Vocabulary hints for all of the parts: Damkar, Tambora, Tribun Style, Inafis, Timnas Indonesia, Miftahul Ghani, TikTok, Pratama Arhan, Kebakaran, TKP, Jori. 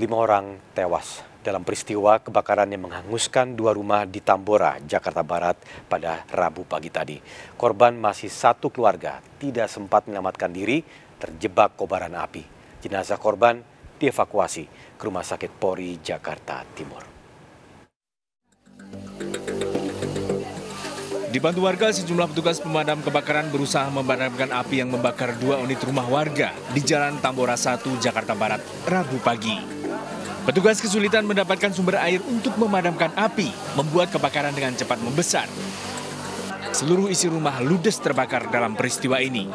5 orang tewas dalam peristiwa kebakaran yang menghanguskan 2 rumah di Tambora, Jakarta Barat pada Rabu pagi tadi. Korban masih 1 keluarga, tidak sempat menyelamatkan diri terjebak kobaran api. Jenazah korban dievakuasi ke Rumah Sakit Polri, Jakarta Timur. Dibantu warga, sejumlah petugas pemadam kebakaran berusaha memadamkan api yang membakar 2 unit rumah warga di Jalan Tambora 1, Jakarta Barat, Rabu pagi. Petugas kesulitan mendapatkan sumber air untuk memadamkan api, membuat kebakaran dengan cepat membesar. Seluruh isi rumah ludes terbakar dalam peristiwa ini.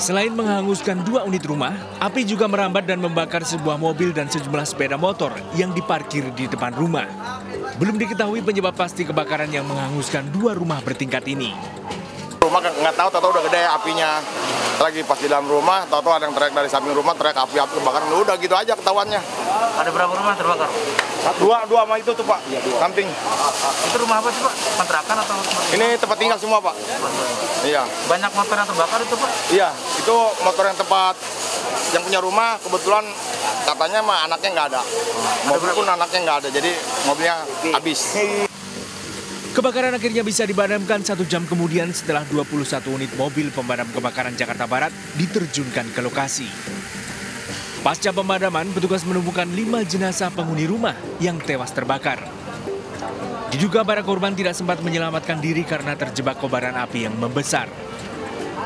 Selain menghanguskan 2 unit rumah, api juga merambat dan membakar sebuah mobil dan sejumlah sepeda motor yang diparkir di depan rumah. Belum diketahui penyebab pasti kebakaran yang menghanguskan 2 rumah bertingkat ini. Rumah nggak tahu, tahu udah gede apinya. Lagi pas di dalam rumah, tahu ada yang teriak dari samping rumah, teriak api kebakaran. Udah gitu aja ketahuannya. Ada berapa rumah terbakar? 2 sama itu tuh Pak, ya, 2. Samping. Itu rumah apa sih Pak? Kontrakan atau? Ini tempat tinggal semua Pak. Iya. Banyak motor yang terbakar itu Pak? Iya, itu motor yang tempat yang punya rumah kebetulan. Katanya mah anaknya nggak ada, mobil pun anaknya nggak ada, jadi mobilnya habis. Kebakaran akhirnya bisa dipadamkan 1 jam kemudian setelah 21 unit mobil pemadam kebakaran Jakarta Barat diterjunkan ke lokasi. Pasca pemadaman, petugas menemukan 5 jenazah penghuni rumah yang tewas terbakar. Diduga para korban tidak sempat menyelamatkan diri karena terjebak kobaran api yang membesar.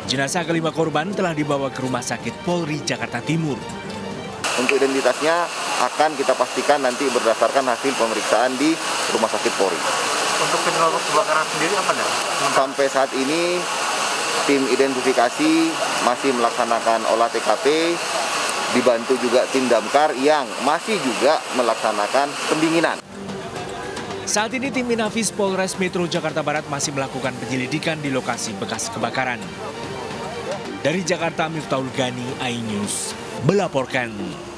Jenazah ke-5 korban telah dibawa ke Rumah Sakit Polri, Jakarta Timur. Untuk identitasnya akan kita pastikan nanti berdasarkan hasil pemeriksaan di Rumah Sakit Polri. Untuk penyebab kebakaran sendiri apa, Pak? Sampai saat ini tim identifikasi masih melaksanakan olah TKP, dibantu juga tim damkar yang masih juga melaksanakan pendinginan. Saat ini tim Inafis Polres Metro Jakarta Barat masih melakukan penyelidikan di lokasi bekas kebakaran. Dari Jakarta, Miftahul Ghani, iNews melaporkan.